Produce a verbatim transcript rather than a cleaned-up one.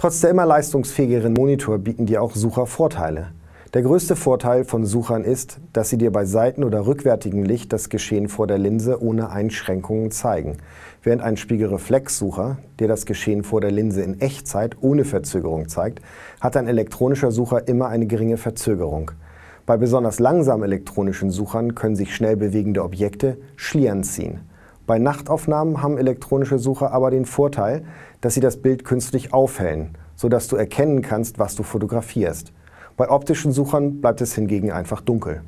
Trotz der immer leistungsfähigeren Monitor bieten dir auch Sucher Vorteile. Der größte Vorteil von Suchern ist, dass sie dir bei seiten- oder rückwärtigem Licht das Geschehen vor der Linse ohne Einschränkungen zeigen, während ein Spiegelreflexsucher dir das Geschehen vor der Linse in Echtzeit ohne Verzögerung zeigt, hat ein elektronischer Sucher immer eine geringe Verzögerung. Bei besonders langsamen elektronischen Suchern können sich schnell bewegende Objekte Schlieren ziehen. Bei Nachtaufnahmen haben elektronische Sucher aber den Vorteil, dass sie das Bild künstlich aufhellen, sodass du erkennen kannst, was du fotografierst. Bei optischen Suchern bleibt es hingegen einfach dunkel.